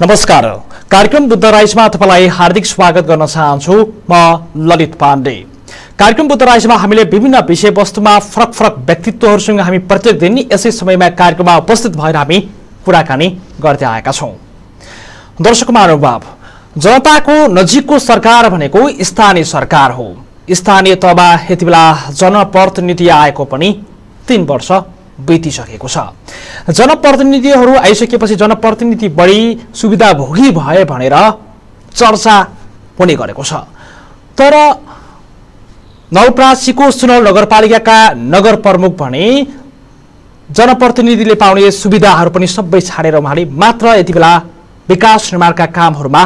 नमस्कार, कार्यक्रम बुद्ध राइजमा तपाईलाई हार्दिक स्वागत गर्न चाहन्छु। म ललित पाण्डे। कार्यक्रम बुद्ध राइजमा हामीले विभिन्न विषयवस्तुमा फरक फरक व्यक्तित्वहरूसँग हामी प्रत्येक दिन यसै समयमा कार्यक्रममा उपस्थित भएर हामी कुराकानी गर्दै आएका छौं। दर्शकमा अनुभव जनताको नजिकको सरकार भनेको स्थानीय सरकार हो। स्थानीय तहमा यतिबेला जनप्रतिनिधि आएको पनि 3 वर्ष बितिसकेको छ। जनप्रतिनिधिहरू आइसकेपछि जनप्रतिनिधि बढी सुविधाभोगी भए भनेर चर्चा पनि गरेको छ। तर नवलपरासीको सुनवल नगरपालिकाका नगर प्रमुख भने जनप्रतिनिधिले पाउने सुविधाहरू पनि सबै छाडेर उहाँले मात्र यतिबेला विकास निर्माणका कामहरूमा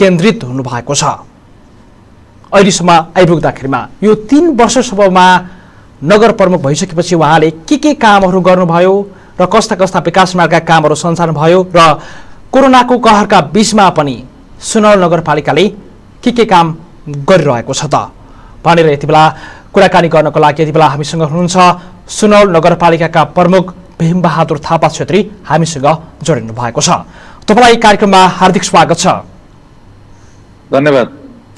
केन्द्रित हुनु भएको छ। अहिलेसम्म आइपुग्दाखेरिमा यो 3 वर्षसम्ममा नगर प्रमुख भइसकेपछि उहाँले के कामहरू गर्नुभयो र कस्ता कस्ता विकास निर्माणका कामहरू सञ्चालन भयो र कोरोनाको कहरका बीचमा पनि सुनौल नगरपालिकाले के काम गरिरहेको छ त भनेर यतिबेला कुराकानी गर्नको लागि यतिबेला हामीसँग हुनुहुन्छ सुनौल नगरपालिकाका प्रमुख भीम बहादुर थापा क्षेत्री हामीसँग जोडिनु भएको छ। तपाईलाई कार्यक्रममा हार्दिक स्वागत छ। धन्यवाद।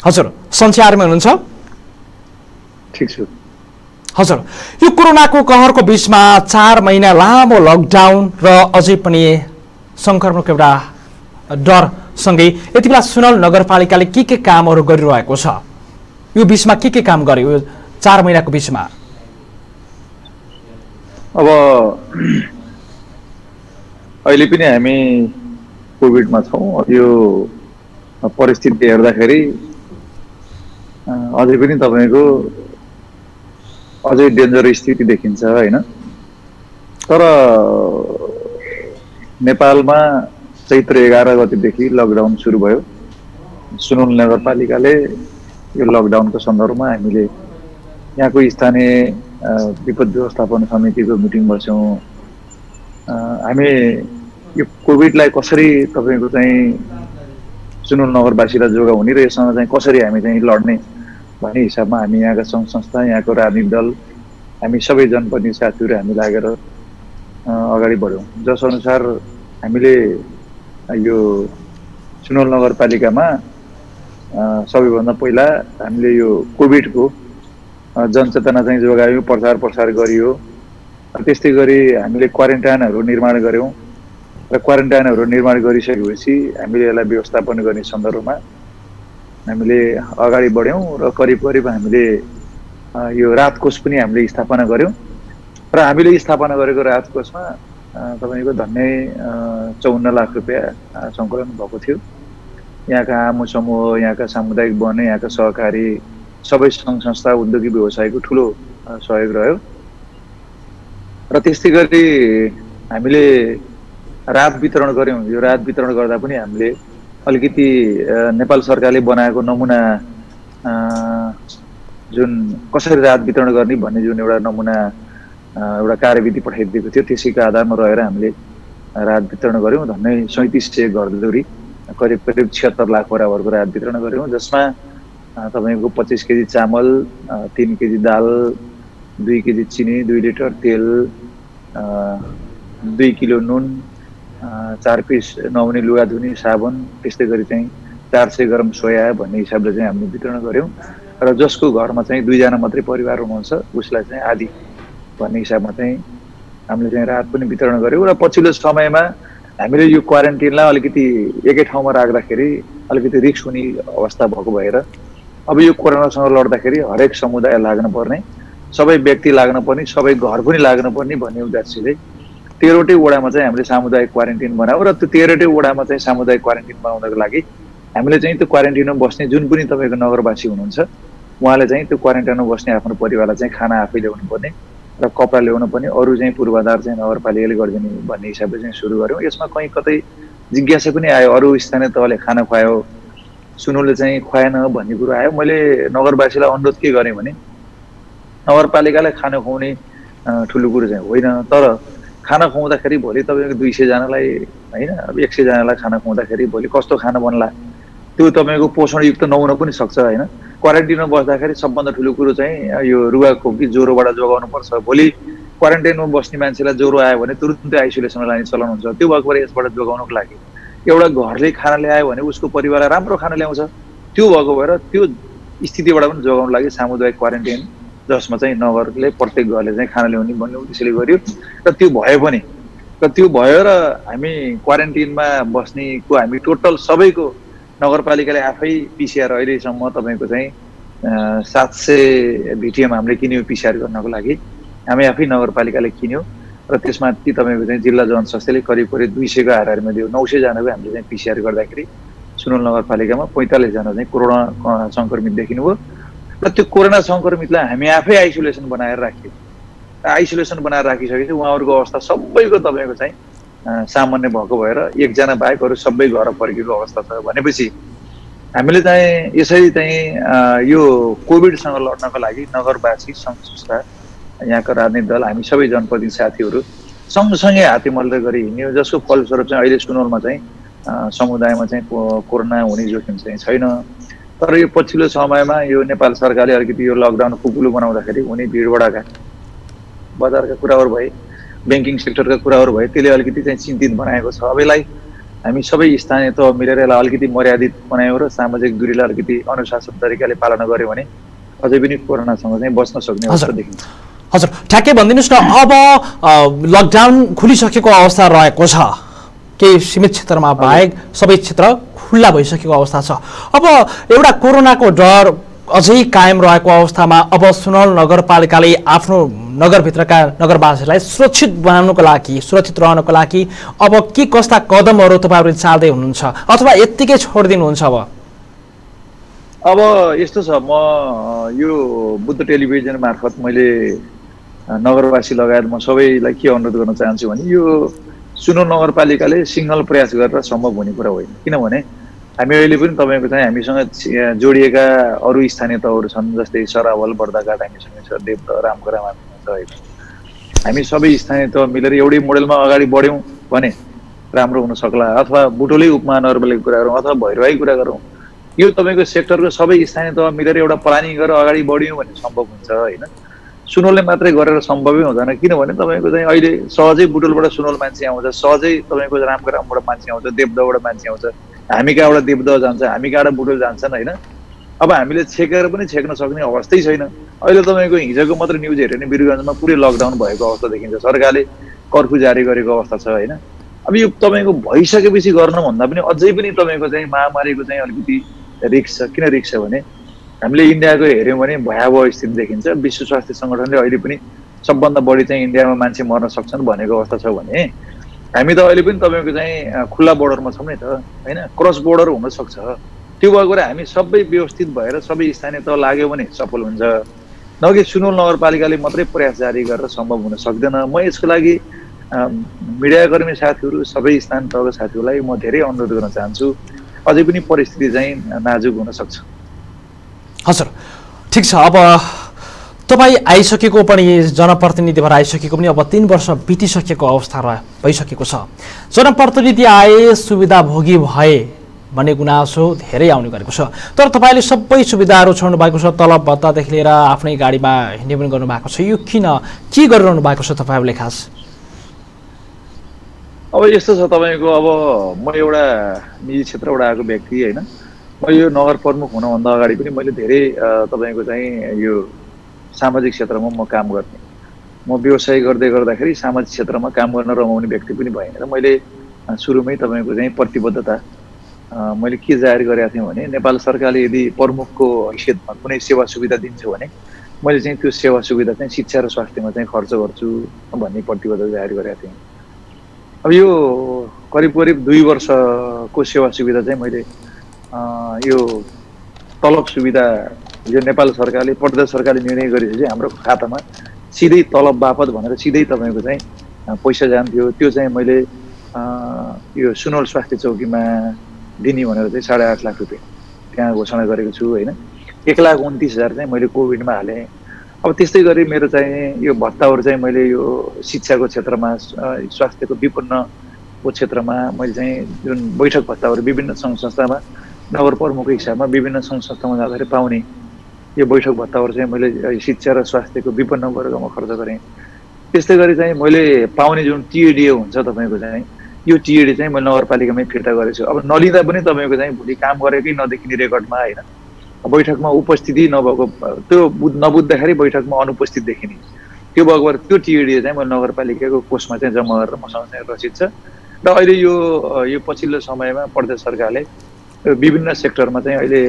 हजुर सञ्चारमा हुनुहुन्छ? ठीक छ हजुर। यो कोरोनाको कहरको बीचमा 4 महिना लामो लकडाउन र अझै पनि संक्रमणको एउटा डर सँगै यतिबेला सुनौल नगरपालिकाले के कामहरू गरिरहेको छ? यो बीचमा के काम गर्यो यो 4 महिनाको बीचमा? अब अहिले पनि हामी कोभिडमा छौं। यो परिस्थिति हेर्दाखेरि अझै पनि तपाईको अझै डेन्जर स्थिति देखिन्छ हैन। तर नेपालमा चैत्र 11 गतेदेखि लकडाउन सुरु भयो। सुनौल नगरपालिकाले यो लकडाउनको सन्दर्भमा हामीले यहाँको स्थानीय विपद व्यवस्थापन समितिको मिटिङ बस्यौं। हामी यो कोभिडलाई कसरी तपाईको चाहिँ सुनौल नगरवासीलाई जोगाउने र यससँग चाहिँ कसरी हामी चाहिँ लड्ने भन्ने हिसाबमा हामी यहाँका सङ्घ संस्था, यहाँको राजनीतिक दल, हामी सबै जनप्रतिनिधि साथीहरु हामी लागेर अगाडि बढ्यौं। जस अनुसार हामीले यो सुनौल नगरपालिकामा सबैभन्दा पहिला हामीले यो कोभिडको जनचेतना चाहिँ जोगायौं, प्रचार प्रसार गरियो। त्यस्तै गरी हामीले क्वारेन्टाइनहरु निर्माण गर्यौं र क्वारेन्टाइनहरु निर्माण गरिसकेपछि हामीले यसलाई व्यवस्थापन गर्ने सन्दर्भमा हामीले अगाडि बढ्यौं र करिब हामीले यो रातकोष पनि हामीले स्थापना गर्यौं र हामीले स्थापना गरेको रातकोषमा तपाईको धन्ने ५४ लाख रुपैयाँ संकलन भएको थियो। यहाँका आमु समूह, यहाँका सामुदायिक वन, यहाँका सहकारी सबै संघ संस्था, उद्योगिक व्यवसायको ठूलो सहयोग रह्यो। र त्यस्तै गरी हामीले रात वितरण गर्यौं। यो रात वितरण गर्दा पनि हामीले अलिकति नेपाल सरकारले बनाएको नमुना जुन कसरी रात वितरण गर्ने भन्ने जुन एउटा नमुना एउटा कार्यविधि पठाइदिएको थियो त्यसैको आधारमा रहेर हामीले रात वितरण गर्यौं। धन्नै 3700 घरधुरी करिब 76 लाख बराबरको रात वितरण गर्यौं, जसमा तपाईको 25 केजी चामल, 3 केजी दाल, 2 केजी चिनी, 2 लिटर तेल, 2 किलो नुन, 4 पीस नहुने लुगा धुने साबुन, त्यस्तै गरी चाहिँ 400 ग्राम सोया भन्ने हिसाबले चाहिँ हामीले वितरण गर्यौं। र जसको घरमा चाहिँ 2 जना मात्रै परिवार हुनुहुन्छ उसलाई चाहिँ आदि भन्ने हिसाबमा चाहिँ हामीले चाहिँ रात पनि वितरण गर्यौं। र पछिल्लो समयमा हामीले यो क्वारेन्टाइनलाई अलिकति एकै ठाउँमा राख्दाखेरि अलिकति रिस्क हुने अवस्था भएको भएर अब यो कोरोनासँग लड्दाखेरि हरेक समुदाय लाग्नुपर्ने, सबै व्यक्ति लाग्नुपर्ने, सबै घर पनि लाग्नुपर्ने भन्ने उद्देश्यले 13वटै वडामा चाहिँ हामीले सामुदायिक क्वारेन्टाइन बनायौं। र त्यो 13वटै वडामा चाहिँ सामुदायिक क्वारेन्टाइन बनाउनको लागि हामीले चाहिँ त्यो क्वारेन्टाइनमा बस्ने जुन पनि तपाईको नगरवासी हुनुहुन्छ उहाँले चाहिँ त्यो क्वारेन्टाइनमा बस्ने आफ्नो परिवारलाई चाहिँ खाना आफै ल्याउनु पर्ने र कपडा ल्याउनु पर्ने, अरू चाहिँ पूर्वाधार चाहिँ नगरपालिकाले गरिदिने भन्ने हिसाबले चाहिँ सुरु गर्यौं। यसमा कहीँ कतै जिज्ञासा पनि आयो, अरू स्थानीय तहले खाना खुवायो, सुनौलले चाहिँ खुवाएन भन्ने कुरो आयो। मैले नगरवासीलाई अनुरोध के गरेँ भने नगरपालिकालाई खाना खुवाउने ठूलो कुरो चाहिँ होइन, तर खाना खुवाउँदाखेरि भोलि तपाईको 200 जनालाई हैन, अब 100 जनालाई खाना खुवाउँदाखेरि भोलि कस्तो खाना बन्ला त्यो तपाईको पोषणयुक्त नहुन पनि सक्छ हैन। क्वारेन्टाइनमा बस्दाखेरि सबभन्दा ठूलो कुरो चाहिँ यो रुगाखोकी ज्वरोबाट जोगाउनु पर्छ। भोलि क्वारेन्टाइनमा बस्ने मान्छेलाई ज्वरो आयो भने तुरुन्तै आइसोलेसनमा लाने चलन हुन्छ। त्यो भएकोबाट यसबाट जोगाउनको लागि एउटा घरले खाना ल्यायो भने उसको परिवारलाई राम्रो खाना ल्याउँछ। त्यो भएको भएर त्यो स्थितिबाट पनि जोगाउन लागि सामुदायिक क्वारेन्टाइन, जसमा चाहिँ नगरले प्रत्येक घरले चाहिँ खाना ल्याउने भन्ने उद्देश्यले गरियो र त्यो भए पनि र त्यो भयो र हामी क्वारेन्टाइनमा बस्नेको हामी टोटल सबैको नगरपालिकाले आफै पिसिआर अहिलेसम्म तपाईँको चाहिँ 700 BTM हामीले किन्यौँ पिसिआर गर्नको लागि। हामी आफै नगरपालिकाले किन्यौँ र त्यसमाथि तपाईँको चाहिँ जिल्ला जनस्वास्थ्यले करिब करिब 200 को आधारमा दियो। 900 जनाको हामीले चाहिँ पिसिआर गर्दाखेरि सुनवल नगरपालिकामा 45 जना चाहिँ कोरोना सङ्क्रमित देखिनुभयो र त्यो कोरोना सङ्क्रमितलाई हामी आफै आइसोलेसन बनाएर राख्यौँ। आइसोलेसन बनाएर राखिसकेपछि उहाँहरूको अवस्था सबैको तपाईँको चाहिँ सामान्य भएको भएर एकजना बाहेक अरू सबै घर फर्किएको अवस्था छ। भनेपछि हामीले चाहिँ यसरी चाहिँ यो कोभिडसँग लड्नको लागि नगरवासी, सङ्घ संस्था, यहाँको राजनीतिक दल, हामी सबै जनप्रतिनिधि साथीहरू सँगसँगै हाते मल्दै गरी हिँड्यौँ, जसको फलस्वरूप चाहिँ अहिले सुनवलमा चाहिँ समुदायमा चाहिँ कोरोना हुने जोखिम चाहिँ छैन। तर यो पछिल्लो समयमा यो नेपाल सरकारले अलिकति यो लकडाउन कुकुलो बनाउँदाखेरि हुने भिडबडाका, बजारका कुराहरू भए, ब्याङ्किङ सेक्टरका कुराहरू भए, त्यसले अलिकति चाहिँ चिन्तित बनाएको छ। अब यसलाई हामी सबै स्थानीय तह मिलेर यसलाई अलिकति मर्यादित बनायौँ र सामाजिक दूरीलाई अलिकति अनुशासन तरिकाले पालना गऱ्यौँ भने अझै पनि कोरोनासँग चाहिँ बस्न सक्ने अवस्था देखिन्छ। हजुर, ठ्याक्कै भनिदिनुहोस् न, अब लकडाउन खुलिसकेको अवस्था रहेको छ, केही सीमित क्षेत्रमा बाहेक सबै क्षेत्र खुल्ला भइसकेको अवस्था छ। अब एउटा कोरोनाको डर अझै कायम रहेको अवस्थामा अब सुनवल नगरपालिकाले आफ्नो नगरभित्रका नगरवासीलाई सुरक्षित बनाउनको लागि, सुरक्षित रहनको लागि अब के कस्ता कदमहरू तपाईँहरूले चाल्दै हुनुहुन्छ अथवा यत्तिकै छोडिदिनुहुन्छ? अब यस्तो छ, म यो बुद्ध टेलिभिजन मार्फत मैले नगरवासी लगायत म सबैलाई के अनुरोध गर्न चाहन्छु भने यो सुनवल नगरपालिकाले सिङ्गल प्रयास गरेर सम्भव हुने कुरा होइन। किनभने हामी अहिले पनि तपाईँको चाहिँ हामीसँग जोडिएका अरू स्थानीय तहहरू छन्, जस्तै सरावल, बर्दाघाट हामीसँग छ, देवरा, रामग्राम हामीसँग छ। हामी सबै स्थानीय तह मिलेर एउटै मोडेलमा अगाडि बढ्यौँ भने राम्रो हुन सक्ला। अथवा बुटोलै उपमहानगरपालिकाको कुरा गरौँ अथवा भैरवाकै कुरा गरौँ, यो तपाईँको सेक्टरको सबै स्थानीय तह मिलेर एउटा प्लानिङ गरेर अगाडि बढ्यौँ भने सम्भव हुन्छ होइन। सुनवलले मात्रै गरेर सम्भवै हुँदैन, किनभने तपाईँको चाहिँ अहिले सहजै बुटोलबाट सुनवल मान्छे आउँछ, सहजै तपाईँको रामग्रामबाट मान्छे आउँछ, देवदाबाट मान्छे आउँछ, हामी कहाँबाट देवदह जान्छ, हामी कहाँबाट बुटोल जान्छन् होइन। अब हामीले छेकेर पनि छेक्न सक्ने अवस्थै छैन। अहिले तपाईँको हिजोको मात्रै न्युज हेऱ्यो भने बिरुगञ्जमा पुरै लकडाउन भएको अवस्था देखिन्छ, सरकारले कर्फ्यू जारी गरेको अवस्था छ होइन। अब यो तपाईँको भइसकेपछि गर्नुभन्दा पनि अझै पनि तपाईँको चाहिँ महामारीको चाहिँ अलिकति रिस्क छ। किन रिस्क छ भने हामीले इन्डियाको हेऱ्यौँ भने भयावह स्थिति देखिन्छ। विश्व स्वास्थ्य सङ्गठनले अहिले पनि सबभन्दा बढी चाहिँ इन्डियामा मान्छे मर्न सक्छन् भनेको अवस्था छ भने हामी त अहिले पनि तपाईँको चाहिँ खुल्ला बोर्डरमा छौँ नि त होइन, क्रस बोर्डर हुनसक्छ। त्यो भएर हामी सबै व्यवस्थित भएर सबै स्थानीय तह लाग्यो भने सफल हुन्छ, नकि सुनवल नगरपालिकाले मात्रै प्रयास जारी गरेर सम्भव हुन सक्दैन। म यसको लागि मिडियाकर्मी साथीहरू, सबै स्थानीय तहको साथीहरूलाई म धेरै अनुरोध गर्न चाहन्छु, अझै पनि परिस्थिति चाहिँ नाजुक हुनसक्छ। हजुर, ठिक छ। अब तपाईँ आइसकेको पनि, जनप्रतिनिधि भएर आइसकेको पनि अब 3 वर्ष बितिसकेको अवस्था भइसकेको छ। जनप्रतिनिधि आए सुविधाभोगी भए भन्ने गुनासो धेरै आउने गरेको छ, तर तपाईँले सबै सुविधाहरू छोड्नु भएको छ, तलब भत्तादेखि लिएर आफ्नै गाडीमा हिँड्ने पनि गर्नुभएको छ। यो किन, के गरिरहनु भएको छ तपाईँहरूले खास? अब यस्तो छ तपाईँको, अब म एउटा निजी क्षेत्रबाट आएको व्यक्ति होइन, म यो नगर प्रमुख हुनभन्दा अगाडि पनि मैले धेरै तपाईँको चाहिँ यो सामाजिक क्षेत्रमा म काम गर्ने, म व्यवसाय गर्दै गर्दाखेरि सामाजिक क्षेत्रमा काम गर्न रमाउने व्यक्ति पनि भएन र मैले सुरुमै तपाईँको चाहिँ प्रतिबद्धता मैले के जाहेर गरेको थिएँ भने नेपाल सरकारले यदि प्रमुखको हैसियतमा कुनै सेवा सुविधा दिन्छ भने मैले चाहिँ त्यो सेवा सुविधा चाहिँ शिक्षा र स्वास्थ्यमा चाहिँ खर्च गर्छु भन्ने प्रतिबद्धता जाहेर गरेको थिएँ। अब यो करिब करिब 2 वर्षको सेवा सुविधा चाहिँ मैले यो तलब सुविधा जो नेपाल सरकारले, प्रदेश सरकारले निर्णय गरेपछि हाम्रो खातामा सिधै तलब बापत भनेर सिधै तपाईँको चाहिँ पैसा जान्थ्यो, त्यो चाहिँ मैले यो सुनवल स्वास्थ्य चौकीमा दिने भनेर चाहिँ 8.5 लाख रुपियाँ त्यहाँ घोषणा गरेको छु होइन। 1,29,000 चाहिँ मैले कोभिडमा हालेँ। अब त्यस्तै गरी मेरो चाहिँ यो भत्ताहरू चाहिँ मैले यो शिक्षाको क्षेत्रमा, स्वास्थ्यको विपन्नको क्षेत्रमा मैले चाहिँ जुन बैठक भत्ताहरू विभिन्न सङ्घ संस्थामा, नगर प्रमुखको हिसाबमा विभिन्न सङ्घ संस्थामा जाँदाखेरि पाउने यो बैठक भत्ताहरू चाहिँ मैले शिक्षा र स्वास्थ्यको विपन्न वर्गमा खर्च गरेँ। त्यस्तै गरी चाहिँ मैले पाउने जुन टिएडिए हुन्छ तपाईँको चाहिँ यो चिडी चाहिँ मैले नगरपालिकामै फिर्ता गरेछु। अब नलिँदा पनि तपाईको चाहिँ भोलि काम गरेकै नदेखिने रेकर्डमा हैन, बैठकमा उपस्थिति नभएको त्यो नबुझ्दाखेरि बैठकमा अनुपस्थित देखिने, त्यो बगर त्यो टिडी चाहिँ मैले नगरपालिकाको कोषमा चाहिँ जम्मा गरेर मसँग चाहिँ रचित छ। र अहिले यो पछिल्लो समयमा प्रदेश सरकारले विभिन्न सेक्टरमा चाहिँ अहिले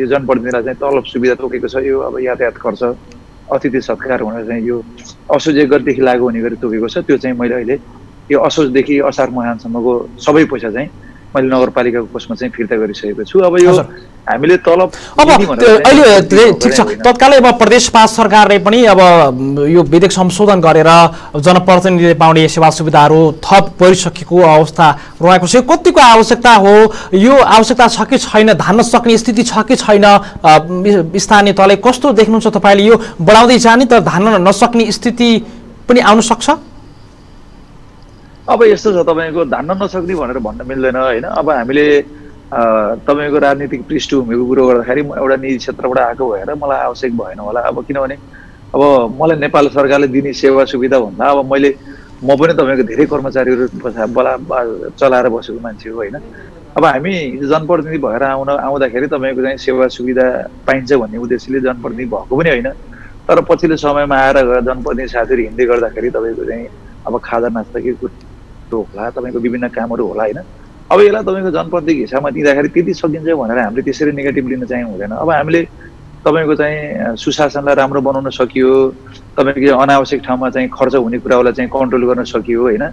यो जनप्रतिनिधिलाई चाहिँ तलब सुविधा तोकेको छ। यो अब यातायात खर्च, अतिथि सत्कार भनेर चाहिँ यो असोज 1 गतेदेखि लागू हुने गरी तोकेको छ। त्यो चाहिँ मैले अहिले यो असोजदेखि असार महानसम्मको सबै पैसा चाहिँ मैले नगरपालिकाको कोषमा चाहिँ फिर्ता गरिसकेको छु। अब यो हामीले तलब अब अहिले ठिक छ। तत्कालै अब प्रदेश 5 सरकारले पनि अब यो विधेयक संशोधन गरेर जनप्रतिनिधिले पाउने सेवा सुविधाहरू थप परिसकेको अवस्था रहेको छ। कतिको आवश्यकता हो, यो आवश्यकता छ कि छैन, धान्न सक्ने स्थिति छ कि छैन, स्थानीय तहले कस्तो देख्नुहुन्छ तपाईले? यो बढाउँदै जाने तर धान्न नसक्ने स्थिति पनि आउन सक्छ। अब यो तपाईको धान्न नसक्ने भनेर भन्न मिल्दैन हैन। अब हामीले तपाईको राजनीतिक पृष्ठभूमिको कुरा गर्दाखेरि म एउटा निजी क्षेत्रबाट आएको भएर मलाई आवश्यक भएन होला। अब किनभने अब मलाई नेपाल सरकारले दिने सेवा सुविधा भन्दा अब म पनि तपाईको धेरै कर्मचारीहरु चलाएर बसेको मान्छे हो हैन। अब हामी जनप्रतिनिधि भएर आउँदाखेरि तपाईको चाहिँ सेवा सुविधा पाइन्छ भन्ने उद्देश्यले जनप्रतिनिधि भएको पनि हैन। तर पछिल्लो समयमा आएर जनप्रतिनिधि साथीहरु हिँड्दै गर्दाखेरि तपाईको चाहिँ अब खाजा नास्ता के होला, तपाईको विभिन्न कामहरु होला हैन। अब यसलाई तपाईको जनप्रतिनिधिको हिसाबमा दिँदाखेरि त्यति सकिन्छ भनेर हामीले त्यसरी नेगेटिभ लिन चाहिँ हुँदैन। अब हामीले तपाईको चाहिँ सुशासनलाई राम्रो बनाउन सकियो, तपाईको अनावश्यक ठाउँमा चाहिँ खर्च हुने कुरालाई चाहिँ कन्ट्रोल गर्न सकियो हैन।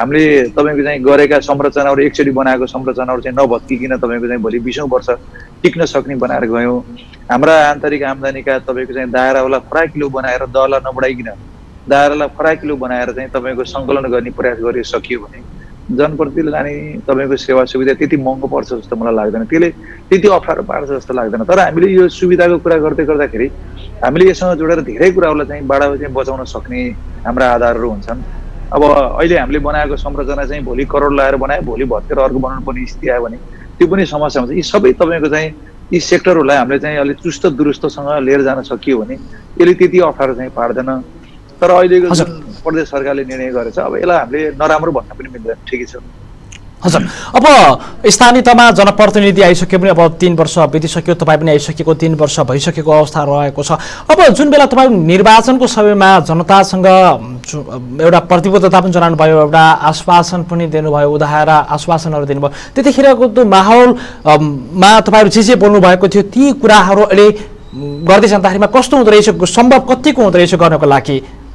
हामीले तपाईको चाहिँ गरेका संरचनाहरु एकचोटी बनाएको संरचनाहरु चाहिँ नभत्किकिन तपाईको चाहिँ भोलि 20औं वर्ष टिक्न सक्ने बनाएर गयौं। हाम्रा आन्तरिक आम्दानीका तपाईको चाहिँ दायरावाला फराकिलो बनाएर दला नबढाइकिन दायरालाई फराकिलो बनाएर चाहिँ तपाईको संकलन गर्ने प्रयास गरियो सकियो भने जनप्रतिनिधिले लाने तपाईको सेवा सुविधा त्यति महँगो पर्छ जस्तो मलाई लाग्दैन, त्यसले त्यति अप्ठ्यारो पार्छ जस्तो लाग्दैन। तर हामीले यो सुविधाको कुरा गर्दै गर्दाखेरि हामीले यससँग जोडेर धेरै कुराहरूलाई चाहिँ बचाउन सक्ने हाम्रा आधारहरू हुन्छन्। अब अहिले हामीले बनाएको संरचना चाहिँ भोलि करोड लाएर बनाए भोलि भत्केर अर्को बनाउनु पर्ने स्थिति आयो भने त्यो पनि समस्या हुन्छ। यी सबै तपाईको चाहिँ यी सेक्टरहरूलाई हामीले चाहिँ अलिक चुस्त दुरुस्तसँग लिएर जान सकियो भने यसले त्यति अप्ठ्यारो चाहिँ पार्दैन। तर अहिलेको प्रदेश सरकारले निर्णय गरेछ, अब यसलाई हामीले नराम्रो भन्न पनि मिल्दैन, ठिकै छ। हजुर, अब स्थानीय तहमा जनप्रतिनिधि आइसक्यो पनि, अब 3 वर्ष बितिसक्यो, तपाईँ पनि आइसकेको 3 वर्ष भइसकेको अवस्था रहेको छ। अब जुन बेला तपाईँ निर्वाचनको समयमा जनतासँग एउटा प्रतिबद्धता पनि जनाउनुभयो, एउटा आश्वासन पनि दिनुभयो, उदाहरण आश्वासनहरू दिनुभयो, त्यतिखेरको त्यो माहौलमा तपाईँहरू जे जे बोल्नु भएको थियो ती कुराहरू अहिले गर्दै जाँदाखेरिमा कस्तो हुँदो रहेछ, सम्भव कतिको हुँदो रहेछ गर्नको लागि?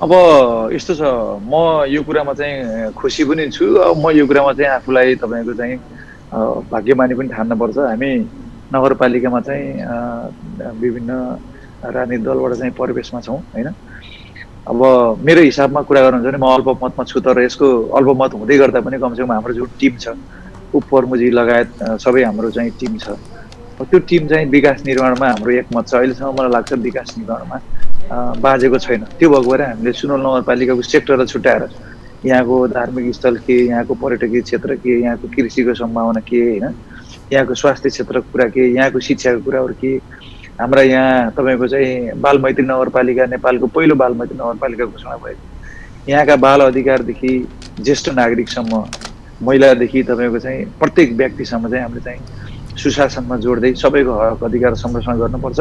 अब यस्तो छ, म यो कुरामा चाहिँ खुसी पनि छु। अब म यो कुरामा चाहिँ आफूलाई तपाईको चाहिँ भाग्यमानी पनि ठान्नुपर्छ। हामी नगरपालिकामा चाहिँ विभिन्न राजनीतिक दलबाट चाहिँ परिवेशमा छौँ हैन। अब मेरो हिसाबमा कुरा गर्नुहुन्छ भने म अल्पमतमा छु, तर यसको अल्पमत हुँदै गर्दा पनि कमसेकम हाम्रो जुन टिम छ, उपप्रमुखजी लगायत सबै हाम्रो चाहिँ टिम छ, त्यो टिम चाहिँ विकास निर्माणमा हाम्रो एकमत छ। अहिलेसम्म मलाई लाग्छ विकास निर्माणमा बाजेको छैन। त्यो भएको भएर हामीले सुनवल नगरपालिकाको सेक्टरलाई छुट्याएर यहाँको धार्मिक स्थल के, यहाँको पर्यटकीय क्षेत्र के, यहाँको कृषिको सम्भावना के हैन, यहाँको स्वास्थ्य क्षेत्रको कुरा के, यहाँको शिक्षाको कुराहरू के, हाम्रा यहाँ तपाईँको चाहिँ बालमैत्री नगरपालिका, नेपालको पहिलो बालमैत्री नगरपालिका घोषणा भएको, यहाँका बाल अधिकारदेखि ज्येष्ठ नागरिकसम्म, महिलादेखि तपाईँको चाहिँ प्रत्येक व्यक्तिसम्म चाहिँ हामीले चाहिँ सुशासनमा जोड्दै सबैको हक अधिकार संरक्षण गर्नुपर्छ।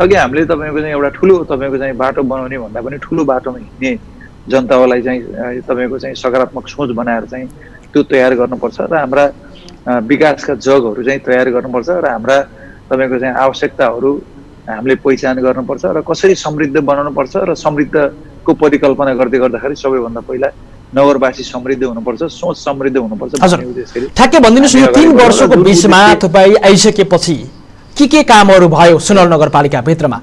नकि हामीले तपाईको चाहिँ एउटा ठुलो तपाईको चाहिँ बाटो बनाउने भन्दा पनि ठुलो बाटोमा हिँड्ने जनतालाई चाहिँ तपाईको चाहिँ सकारात्मक सोच बनाएर चाहिँ त्यो तयार गर्नुपर्छ र हाम्रा विकासका जगहरू चाहिँ तयार गर्नुपर्छ र हाम्रा तपाईको चाहिँ आवश्यकताहरू हामीले पहिचान गर्नुपर्छ र कसरी समृद्ध बनाउनुपर्छ र समृद्धको परिकल्पना गर्दै गर्दाखेरि सबैभन्दा पहिला नगरवासी समृद्ध हुनुपर्छ, सोच समृद्ध हुनुपर्छ। ठ्याक्कै भनिदिनुस्, यो 3 वर्षको बीचमा तपाईँ आइसकेपछि के कामहरू भयो सुनवल नगरपालिका भित्रमा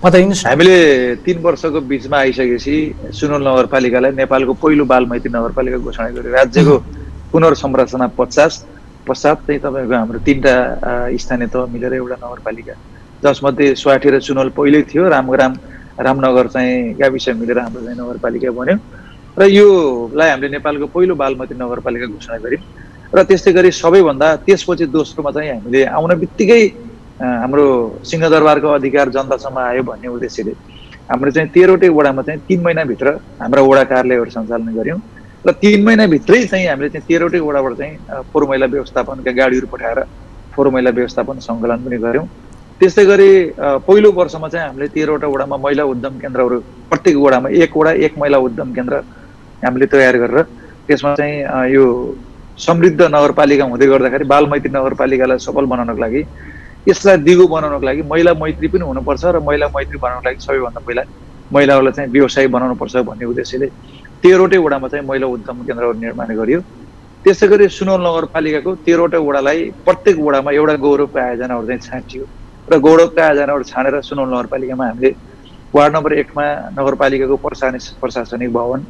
बताइदिनुस्। हामीले 3 वर्षको बीचमा आइसकेपछि सुनवल नगरपालिकालाई नेपालको पहिलो बालमैत्री नगरपालिका घोषणा गरे। राज्यको पुनर्संरचना पश्चात चाहिँ तपाईँको हाम्रो 3टा स्थानीय तह मिलेर एउटा नगरपालिका, जसमध्ये स्वाठी र सुनवल पहिल्यै थियो, रामग्राम रामनगर चाहिँ गाविस मिलेर हाम्रो चाहिँ नगरपालिका बन्यो र योलाई हामीले नेपालको पहिलो बालमती नगरपालिका घोषणा गऱ्यौँ। र त्यस्तै गरी सबैभन्दा त्यसपछि दोस्रोमा चाहिँ हामीले आउन बित्तिकै हाम्रो सिंहदरबारको अधिकार जनतासम्म आयो भन्ने उद्देश्यले हाम्रो चाहिँ 13वटै वडामा चाहिँ 3 महिनाभित्र हाम्रा वडा कार्यालयहरू सञ्चालन गऱ्यौँ र 3 महिनाभित्रै चाहिँ हामीले चाहिँ 13वटै वडाबाट चाहिँ फोहोर मैला व्यवस्थापनका गाडीहरू पठाएर फोहोर मैला व्यवस्थापन सङ्कलन पनि गर्यौं। त्यसै गरी पहिलो वर्षमा चाहिँ हामीले 13वटा वडामा मैला उद्यम केन्द्रहरू प्रत्येक वडामा एक वडा एक मैला उद्यम केन्द्र हामीले तयार गरेर त्यसमा चाहिँ यो समृद्ध नगरपालिका हुँदै गर्दाखेरि बालमैत्री नगरपालिकालाई सफल बनाउनको लागि यसलाई दिगो बनाउनको लागि महिला मैत्री पनि हुनुपर्छ र महिला मैत्री बनाउनको लागि सबैभन्दा पहिला महिलाहरूलाई चाहिँ व्यवसाय बनाउनुपर्छ भन्ने उद्देश्यले 13वटै वडामा चाहिँ महिला उद्यम केन्द्रहरू निर्माण गरियो। त्यसै गरी सुनौल नगरपालिकाको 13वटा वडालाई प्रत्येक वडामा एउटा गौरवका आयोजनाहरू चाहिँ छाँटियो र गौरवका आयोजनाहरू छानेर सुनौल नगरपालिकामा हामीले वार्ड नम्बर 1 मा नगरपालिकाको प्रशासनिक भवन,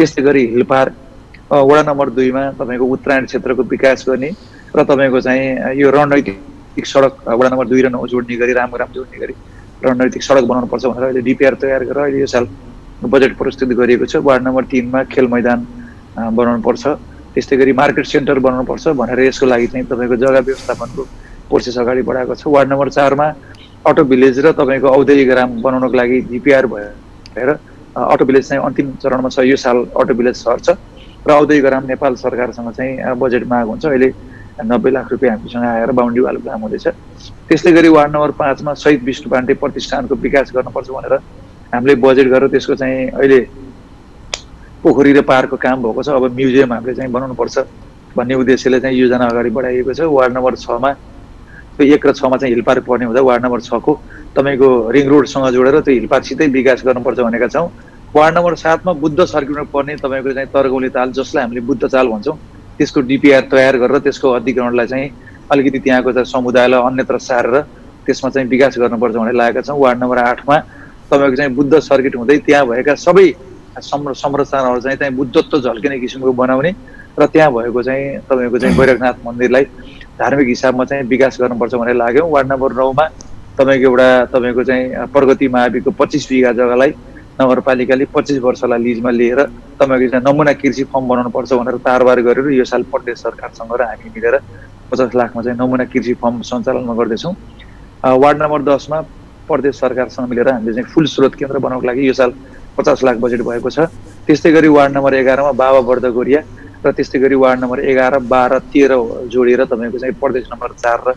त्यसै गरी हिलपार वडा नम्बर 2 मा तपाईको उत्तरायण क्षेत्रको विकास गर्ने र तपाईको चाहिँ यो रणनैतिक सडक वडा नम्बर 2 र 9 जोड्ने गरी रामग्राम जोड्ने गरी रणनैतिक सडक बनाउनुपर्छ भनेर अहिले डीपीआर तयार गरेर अहिले यो साल बजेट प्रस्तुत गरिएको छ। वार्ड नम्बर 3 मा खेल मैदान बनाउनुपर्छ, त्यस्तै गरी मार्केट सेन्टर बनाउनुपर्छ भनेर यसको लागि चाहिँ तपाईको जग्गा व्यवस्थापनको प्रोसेस अगाडि बढाएको छ। वार्ड नम्बर 4 मा अटो भिलेज र तपाईको औद्योगिक ग्राम बनाउनको लागि डीपीआर भएर अटो भिलेज चाहिँ अन्तिम चरणमा छ, यो साल अटो भिलेज सर्छ र औद्योगिक ग्राम नेपाल सरकारसँग चाहिँ बजेट माग हुन्छ, अहिले 90 लाख रुपैयाँ हामीसँग आएर बाउन्ड्री वाल काम हुँदैछ। त्यस्तै गरी वार्ड नम्बर 5 मा शहीद विष्णु पाण्डे प्रतिष्ठानको विकास गर्नुपर्छ भनेर हामीले बजेट गरेर त्यसको चाहिँ अहिले पोखरी र पार्कको काम भएको छ, अब म्युजियम हामीले चाहिँ बनाउनुपर्छ भन्ने उद्देश्यले चाहिँ योजना अगाडि बढाइएको छ। वार्ड नम्बर 6 मा 1 र 6 मा चाहिँ हिल पार्क पर्ने हुँदा वार्ड नम्बर 6 को तपाईँको रिङ रोडसँग जोडेर त्यो हिल पार्कसितै विकास गर्नुपर्छ भनेका छौँ। वार्ड नम्बर 7 मा बुद्ध सर्किटमा पर्ने तपाईँको चाहिँ तरगौली ताल जसलाई हामीले बुद्ध चाल भन्छौँ त्यसको डीपीआर तयार गरेर त्यसको अधिग्रहणलाई चाहिँ अलिकति त्यहाँको चाहिँ समुदायलाई अन्यत्र सारेर त्यसमा चाहिँ विकास गर्नुपर्छ भनेर लागेका छौँ। वार्ड नम्बर 8 मा तपाईँको चाहिँ बुद्ध सर्किट हुँदै त्यहाँ भएका सबै संरचनाहरू चाहिँ बुद्धत्व झल्किने किसिमको बनाउने र त्यहाँ भएको चाहिँ तपाईँको चाहिँ बैरकनाथ मन्दिरलाई धार्मिक हिसाबमा चाहिँ विकास गर्नुपर्छ भनेर लाग्यौँ। वार्ड नम्बर 9 मा तपाईँको एउटा तपाईँको चाहिँ प्रगति महाविको 25 बिघा जग्गालाई नगरपालिकाले 25 वर्षलाई लिजमा लिएर तपाईँको चाहिँ नमुना कृषि फर्म बनाउनुपर्छ भनेर तारबार गरेर यो साल प्रदेश सरकारसँग र हामी मिलेर 50 लाखमा चाहिँ नमुना कृषि फर्म सञ्चालनमा गर्दैछौँ। वार्ड नम्बर 10 मा प्रदेश सरकारसँग मिलेर हामीले चाहिँ फुल स्रोत केन्द्र बनाउनको लागि यो साल 50 लाख बजेट भएको छ। त्यस्तै गरी वार्ड नम्बर 11 मा बाबा बर्दगोरिया र त्यस्तै गरी वार्ड नम्बर 11, 12, 13 जोडिएर तपाईँको चाहिँ प्रदेश नम्बर 4 र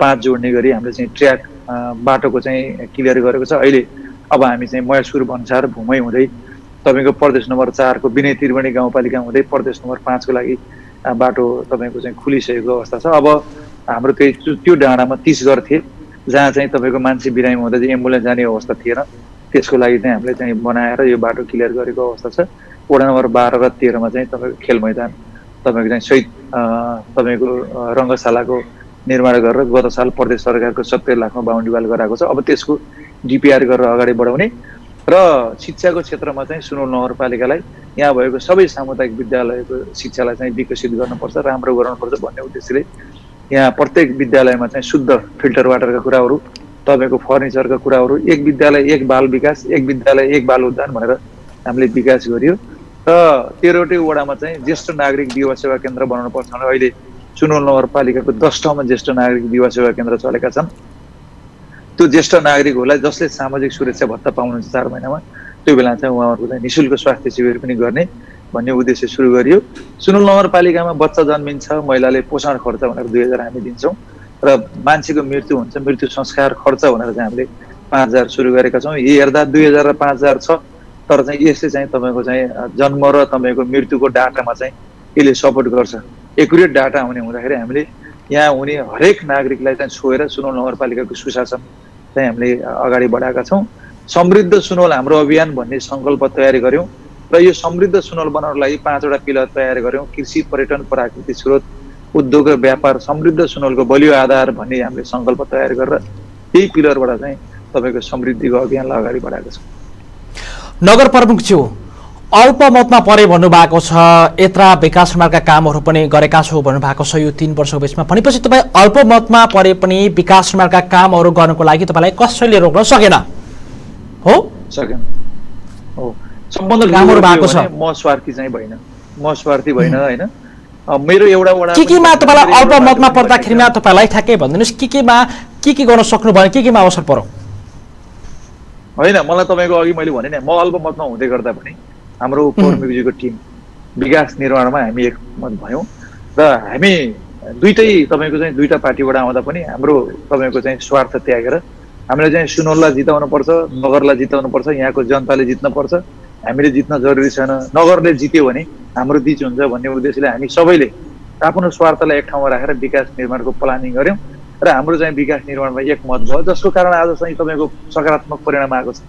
5 जोड्ने गरी हामीले चाहिँ ट्र्याक बाटोको चाहिँ क्लियर गरेको छ। अहिले अब हामी चाहिँ महेश्वर भन्सार भूमै हुँदै तपाईँको प्रदेश नम्बर 4 को विनय त्रिवेणी गाउँपालिका हुँदै प्रदेश नम्बर 5 को लागि बाटो तपाईँको चाहिँ खुलिसकेको अवस्था छ। अब हाम्रो त्यो डाँडामा 30 घर थिए जहाँ चाहिँ तपाईँको मान्छे बिरामी हुँदा चाहिँ एम्बुलेन्स जाने अवस्था थिएन, त्यसको लागि चाहिँ हामीले चाहिँ बनाएर यो बाटो क्लियर गरेको अवस्था छ। वडा नम्बर 12 र 13 मा चाहिँ तपाईँको खेल मैदान तपाईँको चाहिँ शहीद तपाईँको रङ्गशालाको निर्माण गरेर गत साल प्रदेश सरकारको 70 लाखमा बाउन्ड्री वाल गराएको छ, अब त्यसको डीपीआर गरेर अगाडि बढाउने र शिक्षाको क्षेत्रमा चाहिँ सुनौल नगरपालिकालाई यहाँ भएको सबै सामुदायिक विद्यालयको शिक्षालाई चाहिँ विकसित गर्नुपर्छ, राम्रो गराउनुपर्छ भन्ने उद्देश्यले यहाँ प्रत्येक विद्यालयमा चाहिँ शुद्ध फिल्टर वाटरका कुराहरू तपाईँको फर्निचरका कुराहरू एक विद्यालय एक बाल विकास एक विद्यालय एक बाल उद्यान भनेर हामीले विकास गरियो। र 13वटै वडामा चाहिँ ज्येष्ठ नागरिक विवाह सेवा केन्द्र बनाउनुपर्छ भनेर अहिले सुनौल नगरपालिकाको 10 ठाउँमा ज्येष्ठ नागरिक विवाह सेवा केन्द्र चलेका छन्। त्यो ज्येष्ठ नागरिकहरूलाई जसले सामाजिक सुरक्षा भत्ता पाउनुहुन्छ 4 महिनामा त्यो बेला चाहिँ उहाँहरूलाई निःशुल्क स्वास्थ्य शिविर पनि गर्ने भन्ने उद्देश्य सुरु गरियो। सुनौल नगरपालिकामा बच्चा जन्मिन्छ महिलाले पोषण खर्च भनेर 2000 हामी दिन्छौँ र मान्छेको मृत्यु हुन्छ मृत्यु संस्कार खर्च भनेर चाहिँ हामीले 5000 सुरु गरेका छौँ। यो हेर्दा 2000 र 5000 छ, तर चाहिँ यसले चाहिँ तपाईँको चाहिँ जन्म र तपाईँको मृत्युको डाटामा चाहिँ यसले सपोर्ट गर्छ। एकुरेट डाटा आउने हुँदाखेरि हामीले यहाँ हुने हरेक नागरिकलाई चाहिँ छोएर सुनौल नगरपालिकाको सुशासन चाहिँ हामीले अगाडि बढाएका छौँ। समृद्ध सुनौल हाम्रो अभियान भन्ने सङ्कल्प तयार गऱ्यौँ र यो समृद्ध सुनौल बनाउनको लागि 5वटा पिलर तयार गऱ्यौँ, कृषि, पर्यटन, प्राकृतिक स्रोत, उद्योग र व्यापार। समृद्ध सुनौलको बलियो आधार भन्ने हामीले सङ्कल्प तयार गरेर त्यही पिलरबाट चाहिँ तपाईँको समृद्धिको अभियानलाई अगाडि बढाएको छ। नगर प्रमुखज्यू, अल्पमतमा परे भन्नुभएको छ, यत्रा विकासमार्गका कामहरू पनि गरेका छौँ भन्नुभएको छ यो 3 वर्षको बिचमा, भनेपछि तपाईँ अल्पमतमा परे पनि विकासमार्गका कामहरू गर्नको लागि तपाईँलाई कसैले रोक्न सकेन हो? सकेन हो, सम्बन्ध कामहरु भएको छ। म स्वार्थी चाहिँ भएन, म स्वार्थी भएन हैन। मेरो एउटा वडा केमा तपाईलाई अल्पमतमा पर्दाखेरिमा तपाईलाई ठ्याक्कै भन्दिनुस् केमा के गर्न सक्नु भयो, केमा अवसर पर्यो? हैन मलाई तपाईको अघि मैले भने नि म अल्पमतमा हुँदै गर्दा पनि हाम्रो कोर्मिकजीको टिम विकास निर्माणमा हामी एकमत भयौं र हामी दुईटै तपाईको चाहिँ दुईटा पार्टीबाट आउँदा पनि हाम्रो तपाईको चाहिँ स्वार्थ त्यागेर हामीले चाहिँ सुनौललाई जिताउनु पर्छ, नगरलाई जिताउनु पर्छ, यहाँको जनताले जित्न पर्छ, हामीले जित्न जरुरी छैन, नगरले जित्यो भने हाम्रो दिच हुन्छ भन्ने उद्देश्यले हामी सबैले आफ्नो स्वार्थलाई एक ठाउँमा राखेर विकास निर्माणको प्लानिङ गर्यौं र हाम्रो चाहिँ विकास निर्माणमा एकमत भयो, जसको कारण आज चाहिँ तपाईको सकारात्मक परिणाम आएको छ।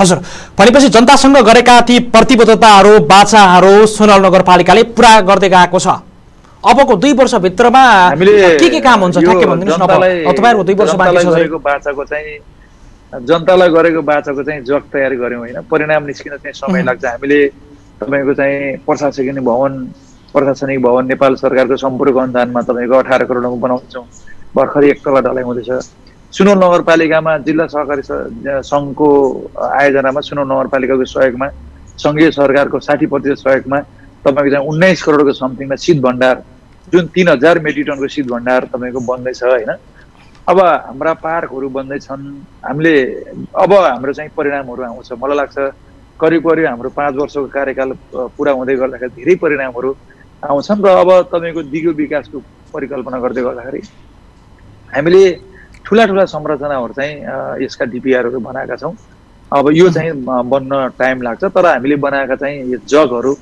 हजुर, भनेपछि जनतासँग गरेका ती प्रतिबद्धता आरोप वाचाहरू सुनौल नगरपालिकाले पूरा गर्दै गएको छ। अबको 2 वर्ष भित्रमा के काम हुन्छ ठ्याक्कै भन्दिनुस् न। अब तपाईहरुको 2 वर्ष बाँकी छ। जनतालाई गरेको वाचाको चाहिँ जग तयार गर्यौं हैन, परिणाम निस्किन चाहिँ समय लाग्छ। हामीले तपाईको चाहिँ प्रशासनिक भवन नेपाल सरकारको सम्पूर्ण अनुदानमा तपाईको 18 करोडको बनाउँछौँ, भर्खरै एकतला ढलाइ हुँदैछ। सुनौल नगरपालिकामा जिल्ला सहकारी संघको आयोजनामा सुनौल नगरपालिकाको सहयोगमा संघीय सरकारको 60% सहयोगमा तपाईको चाहिँ 19 करोडको समथिङमा शीत भण्डार, जुन 3000 मेट्रिक टनको शीत भण्डार तपाईको बन्दैछ हैन। अब हाम्रा पार्कहरू बन्दै छन्, हामीले अब हाम्रो चाहिँ परिणामहरू आउँछ। मलाई लाग्छ करिब हाम्रो 5 वर्षको कार्यकाल पूरा हुँदै गर्दाखेरि धेरै परिणामहरू आउँछन् र अब तपाईको दिगो विकासको परिकल्पना गर्दै गर्दाखेरि हामीले ठूला संरचनाहरु चाहिँ यसका डीपीआरहरु बनाएका छौं। अब यो चाहिँ बन्न टाइम लाग्छ, तर हामीले बनाएका चाहिँ यो जगहरु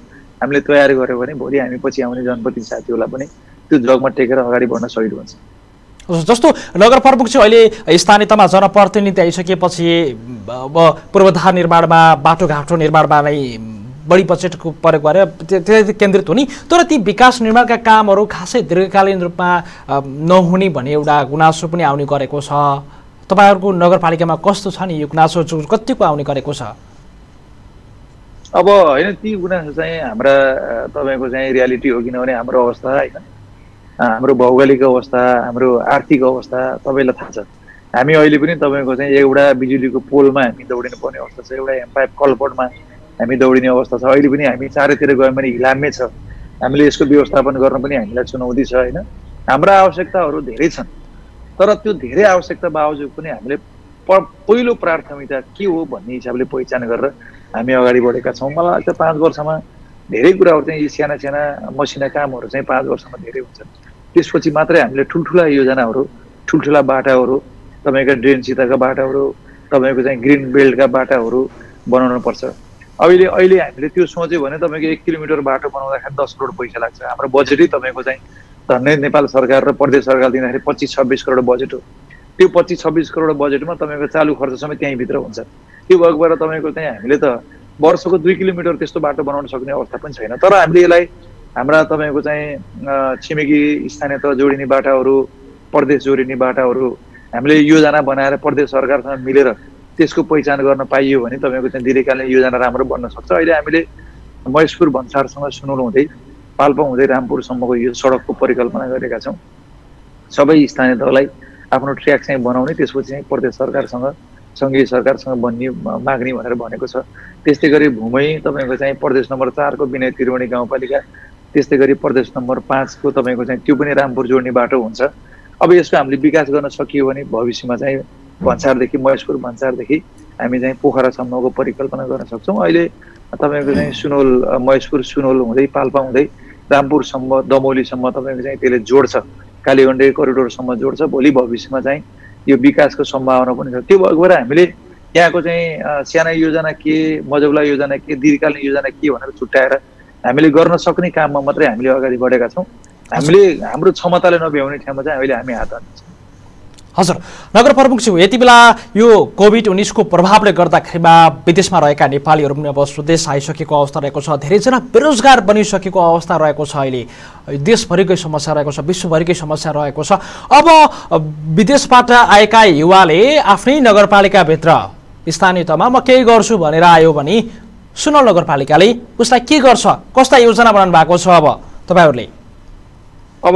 हामीले तयार गर्यो भने भोलि हामी पछि आउने जनप्रतिनिधि साथीहरुलाई पनि त्यो जगमा टेकेर अगाडि बढ्न सजिलो हुन्छ। जस्तो नगर प्रमुख चाहिँ अहिले स्थानीयतामा जनप्रतिनिधि आइसकेपछि अब पूर्वाधार निर्माणमा बाटोघाटो निर्माणमा नै बढी बजेटको प्रयोग गरेर त्यति केन्द्रित हुने, तर ती विकास निर्माणका कामहरू खासै दीर्घकालीन रूपमा नहुने भन्ने एउटा गुनासो पनि आउने गरेको छ। तपाईहरुको नगरपालिकामा कस्तो छ नि यो गुनासो, कतिको आउने गरेको छ? अब हैन, ती गुनासो चाहिँ हाम्रा तपाईको चाहिँ रियालिटी हो, किनभने हाम्रो अवस्था हैन, हाम्रो भौगोलिक अवस्था, हाम्रो आर्थिक अवस्था तपाईलाई थाहा छ। हामी अहिले पनि तपाईको चाहिँ एउटा बिजुलीको पोलमा हामी दौडिनु पर्ने अवस्था छ, एउटा एमपाइप कलपटमा हामी दौडिने अवस्था छ। अहिले पनि हामी चारैतिर गयौँ भने हिलामै छ, हामीले यसको व्यवस्थापन गर्न पनि हामीलाई चुनौती छ हैन। हाम्रा आवश्यकताहरू धेरै छन्, तर त्यो धेरै आवश्यकता बावजुद पनि हामीले पहिलो प्राथमिकता के हो भन्ने हिसाबले पहिचान गरेर हामी अगाडि बढेका छौँ। मलाई लाग्छ 5 वर्षमा धेरै कुराहरू चाहिँ साना मसिना कामहरू चाहिँ 5 वर्षमा धेरै हुन्छन्, त्यसपछि मात्रै हामीले ठुल्ठुला योजनाहरू, ठुल्ठुला बाटाहरू, तपाईँका ड्रेनसितका बाटाहरू, तपाईँको चाहिँ ग्रिन बेल्टका बाटाहरू बनाउनु पर्छ। अहिले अहिले हामीले त्यो सोच्यो भने तपाईको 1 किलोमिटर बाटो बनाउँदाखेरि 10 करोड पैसा लाग्छ। हाम्रो बजेटै तपाईको चाहिँ धन्य नेपाल सरकार र प्रदेश सरकारले दिँदाखेरि 25-26 करोड बजेट हो। त्यो 25-26 करोड बजेटमा तपाईको चालु खर्च समेत त्यही भित्र हुन्छ। त्यो भएकोबाट तपाईको चाहिँ हामीले त वर्षको 2 किलोमिटर त्यस्तो बाटो बनाउन सक्ने अवस्था पनि छैन। तर हामीले यसलाई हाम्रा तपाईको चाहिँ छिमेकी स्थानीय तह जोडिने बाटाहरू, प्रदेश जोडिने बाटाहरू हामीले योजना बनाएर प्रदेश सरकारसँग मिलेर त्यसको पहिचान गर्न पाइयो भने तपाईको चाहिँ दीर्घकालीन योजना राम्रो बन्न सक्छ। अहिले हामीले महेश्वर भन्सारसँग सुनौल हुँदै पाल्पा हुँदै रामपुरसम्मको यो सडकको परिकल्पना गरेका छौँ। सबै स्थानीय तहलाई आफ्नो ट्र्याक चाहिँ बनाउने, त्यसपछि चाहिँ प्रदेश सरकारसँग संघीय सरकारसँग माग्ने भनेर भनेको छ। त्यस्तै गरी भूमै तपाईको चाहिँ प्रदेश नम्बर 4 को विनय त्रिवेणी गाउँपालिका, त्यस्तै गरी प्रदेश नम्बर 5 को तपाईको चाहिँ त्यो पनि रामपुर जोड्ने बाटो हुन्छ। अब यसको हामीले विकास गर्न सकियो भने भविष्यमा चाहिँ भन्सारदेखि महेशपुर भन्सारदेखि हामी चाहिँ पोखरासम्मको परिकल्पना गर्न सक्छौँ। अहिले तपाईको चाहिँ सुनौल महेशपुर सुनौल हुँदै पाल्पा हुँदै रामपुरसम्म दमौलीसम्म तपाईको चाहिँ त्यसले जोड्छ, कालीगण्डकी करिडोरसम्म जोड्छ। भोलि भविष्यमा चाहिँ यो विकासको सम्भावना पनि छ। त्यो भएर हामीले यहाँको चाहिँ साना योजना के, मजौला योजना के, दीर्घकालीन योजना के भनेर छुट्याएर हामीले गर्न सक्ने काममा मात्रै हामीले अगाडि बढेका छौँ। हामीले हाम्रो क्षमताले नभ्याउने ठाउँमा चाहिँ अहिले हामी हात हाल्छौँ। हजुर, नगर प्रमुख ज्यू, यति बेला यो कोभिड-19 को प्रभावले गर्दाखेरिमा विदेशमा रहेका नेपालीहरू पनि अब स्वदेश आइसकेको अवस्था रहेको छ, धेरैजना बेरोजगार बनिसकेको अवस्था रहेको छ, अहिले देशभरिकै समस्या रहेको छ, विश्वभरिकै समस्या रहेको छ। अब विदेशबाट आएका युवाले आफ्नै नगरपालिकाभित्र स्थानीय तहमा म केही गर्छु भनेर आयो भने सुनौल नगरपालिकाले उसलाई के गर्छ, कस्ता योजना बनाउनु भएको छ अब तपाईहरुले? अब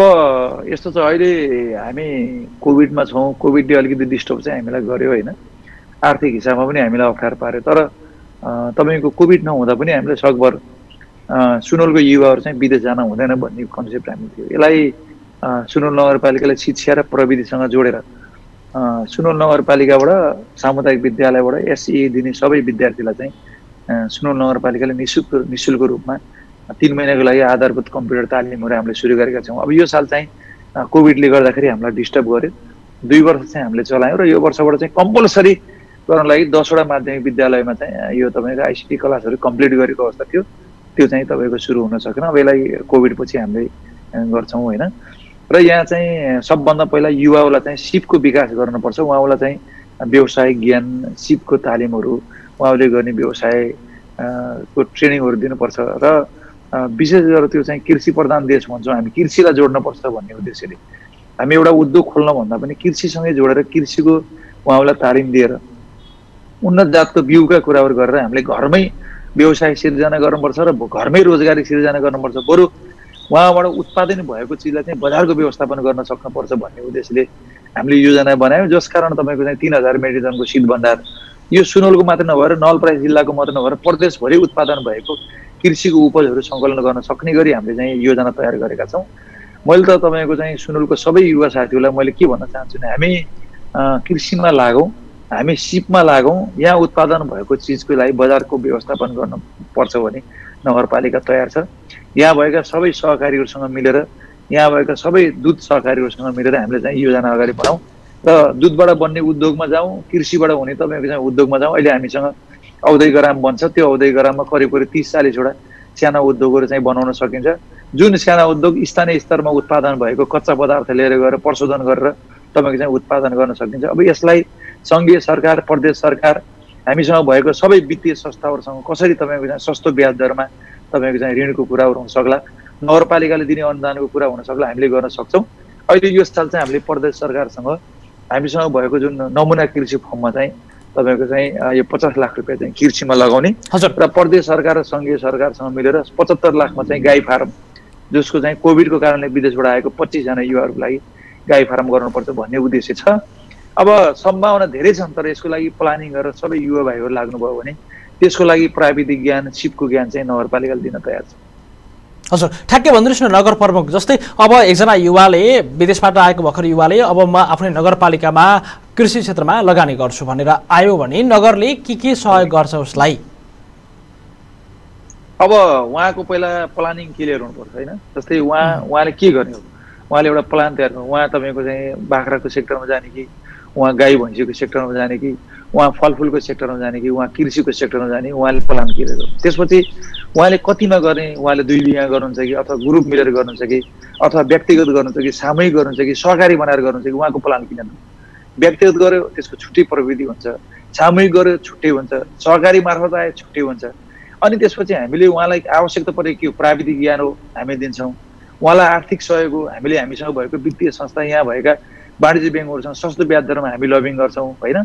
यस्तो छ, अहिले हामी कोभिडमा छौँ, कोभिडले अलिकति डिस्टर्ब चाहिँ हामीलाई गर्यो हैन, आर्थिक हिसाबमा पनि हामीलाई अप्ठ्यारो पार्यो। तर तपाईको कोभिड नहुँदा पनि हामीले सकभर सुनौलको युवाहरू चाहिँ विदेश जान हुँदैन भन्ने कन्सेप्ट हामी थियो। यसलाई सुनौल नगरपालिकाले शिक्षा र प्रविधिसँग जोडेर सुनौल नगरपालिकाबाट सामुदायिक विद्यालयबाट एसई दिने सबै विद्यार्थीलाई चाहिँ सुनौल नगरपालिकाले निःशुल्क रूपमा तीन महीना को लगी आधारभूत कंप्यूटर तालिम हमें सुरू कर। अब यह साल चाहे कोविडले हमें डिस्टर्ब गयो, दुई वर्ष हमें चलायौं र यो वर्षबाट कम्पलसरी गर्न लागि 10 वटा माध्यमिक विद्यालय में यह तपाईको आईसीटी क्लास कम्प्लिट गरेको अवस्था थियो। त्यो चाहिँ तपाईको सुरु हुन सकेन। अब यसलाई कोविड पछि हामीले गर्छौं हैन। र यहाँ चाहिँ सबभन्दा पहिला युवाओला चाहिँ सिपको विकास गर्नुपर्छ। उहाँओला चाहिँ व्यवसायिक ज्ञान, सिपको तालिमहरु, उहाँले गर्ने व्यवसाय को ट्रेनिङहरु दिनुपर्छ र विशेष गरेर त्यो चाहिँ कृषि प्रधान देश भन्छौं हामी, कृषिलाई जोड्नुपर्छ भन्ने उद्देश्यले हामी एउटा उद्योग खोल्न भन्दा पनि कृषिसँगै जोडेर कृषिको उहाँलाई तालिम दिएर उन्नत जातको बिउका कुराहरु गरेर हामीले घरमै व्यवसाय सिर्जना गर्नुपर्छ र घरमै रोजगारी सिर्जना गर्नुपर्छ। बरु वहाँबाट उत्पादन भएको चीजलाई चाहिँ बजारको व्यवस्थापन गर्न सक्नुपर्छ भन्ने उद्देश्यले हामीले योजना बनायौं। जसकारण तपाईको चाहिँ 3000 मेट्रिक टनको शीत भण्डार यो सुनवलको मात्र नभएर नवलपरासी जिल्लाको मात्र नभएर प्रदेशभरि उत्पादन भएको कृषिको उपजहरु संकलन गर्न सक्ने गरी हामीले चाहिँ योजना तयार गरेका छौं। मैले त तपाईको चाहिँ सुनवलको सबै युवा साथीहरुलाई मैले के भन्न चाहन्छु भने हामी कृषिमा लागौं, हामी सिपमा लागौं। यहाँ उत्पादन भएको चीजको लागि बजारको व्यवस्थापन गर्न पर्छ भने नगरपालिका तयार छ। यहाँ भएका सबै सहकारीहरुसँग मिलेर, यहाँ भएका सबै दूध सहकारीहरुसँग मिलेर हामीले चाहिँ योजना अगाडि बढाउँ र दूधबाट बन्ने उद्योगमा जाउँ, कृषिबाट हुने तपाईको चाहिँ उद्योगमा जाउँ। अहिले हामीसँग औद्योगिक ग्राम बन्छ, त्यो औद्योगिक ग्राममा करिब 30-40 वटा साना उद्योगहरु चाहिँ बनाउन सकिन्छ। जुन साना उद्योग स्थानीय स्तरमा उत्पादन भएको कच्चा पदार्थ लिएर गएर प्रशोधन गरेर तपाईको चाहिँ उत्पादन गर्न सकिन्छ। अब यसलाई संघीय सरकार, प्रदेश सरकार, हामीसँग भएको सबै वित्तीय संस्थाहरुसँग कसरी तपाईको चाहिँ सस्तो ब्याज दरमा तपाईको चाहिँ ऋणको कुराहरु हुन सक्ला, नगरपालिकाले दिने अनुदानको कुरा हुन सक्ला, हामीले गर्न सक्छौं। अहिले यो साल चाहिँ हामीले प्रदेश सरकारसँग हामीसँग भएको जुन नमुना कृषि फर्ममा चाहिँ तपाईको चाहिँ यो 50 लाख रुपैयाँ चाहिँ कृषिमा लगाउने र प्रदेश सरकार र संघीय सरकारसँग मिलेर 75 लाखमा चाहिँ गाई फार्म, जसको चाहिँ कोभिडको कारणले विदेशबाट आएको 25 जना युवाहरुको लागि गाई फार्म गर्नुपर्छ भन्ने उद्देश्य छ। अब सम्भावना धेरै छन्, तर यसको लागि प्लानिङ गरेर सबै युवा भाइहरु लाग्नुभयो भने त्यसको लागि प्राविधिक ज्ञान, सिपको ज्ञान चाहिँ नगरपालिकाले दिन तयार छ। हजुर, ठ्याक्कै भन्दिनुहोस् न नगर प्रमुख जस्तै अब एकजना युवाले विदेशबाट आएको भर्खर युवाले अब म आफ्नै नगरपालिकामा कृषि क्षेत्रमा लगानी गर्छु भनेर आयो भने नगरले के सहयोग गर्छ उसलाई? अब उहाँको पहिला प्लानिङ क्लियर हुनुपर्छ हैन। जस्तै उहाँले के गर्ने हो, उहाँले एउटा प्लान तयार गर्नु। उहाँ तपाईको चाहिँ बाख्राको सेक्टरमा जाने कि, उहाँ गाई भैँसीको सेक्टरमा जाने कि, उहाँ फलफुलको सेक्टरमा जाने कि, उहाँ कृषिको सेक्टरमा जाने, उहाँले प्लान क्लियर गर्नु। त्यसपछि उहाँले कतिमा गर्ने, उहाँले 2 बिघा गर्नुहुन्छ कि, अथवा ग्रुप मिलेर गर्नुहुन्छ कि, अथवा व्यक्तिगत गर्नुहुन्छ कि, सामूहिक गर्नुहुन्छ कि, सहकारी बनाएर गर्नुहुन्छ कि, उहाँको प्लान किन। व्यक्तिगत गर्यो त्यसको छुट्टै प्रविधि हुन्छ, सामूहिक गर्यो छुट्टै हुन्छ, सहकारी मार्फत आयो छुट्टै हुन्छ। अनि त्यसपछि हामीले उहाँलाई आवश्यकता परे के हो, प्राविधिक ज्ञान हो हामी दिन्छौँ, उहाँलाई आर्थिक सहयोग हो हामीले हामीसँग भएको वित्तीय संस्था, यहाँ भएका वाणिज्य ब्याङ्कहरुसँग सस्तो ब्याज दरमा हामी लबिङ गर्छौँ होइन।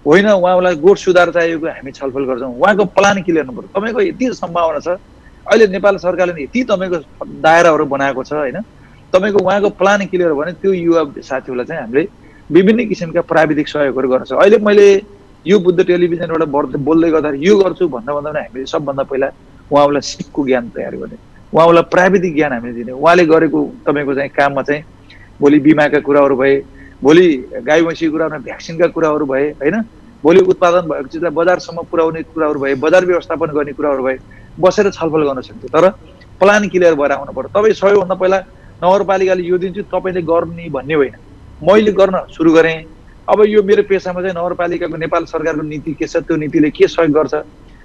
उहाँलाई गोठ सुधार चाहिएको हामी छलफल गर्छौँ। उहाँको प्लान क्लियर हुनुपर्छ। तपाईँको यति सम्भावना छ, अहिले नेपाल सरकारले यति तपाईँको दायराहरू बनाएको छ होइन। तपाईँको उहाँको प्लान क्लियर भने त्यो युवा साथीहरूलाई चाहिँ हामीले विभिन्न किसिमका प्राविधिक सहयोगहरू गर्न सक्छौँ। अहिले मैले यो बुद्ध टेलिभिजनबाट बोल्दै गर्दा यो गर्छु भन्नुभन्दा पनि हामीले सबभन्दा पहिला उहाँलाई सिपको ज्ञान तयार गर्ने, उहाँलाई प्राविधिक ज्ञान हामीले दिने। उहाँले गरेको तपाईँको चाहिँ काममा चाहिँ भोलि बिमाका कुराहरू भए, भोलि गाई भैँसीको कुरामा भ्याक्सिनका कुराहरू भए होइन, भोलि उत्पादन भएको चिजलाई बजारसम्म पुर्याउने कुराहरू भए, बजार व्यवस्थापन गर्ने कुराहरू भए, बसेर छलफल गर्न सक्छ। तर प्लान क्लियर भएर आउनु पर्छ। तपाईँ सबैभन्दा पहिला नगरपालिकाले यो दिन्छु तपाईँले गर्ने भन्ने होइन, मैले गर्न सुरु गरेँ। अब यो मेरो पेसामा चाहिँ नगरपालिकाको नेपाल सरकारको नीति के छ, त्यो नीतिले के सहयोग गर्छ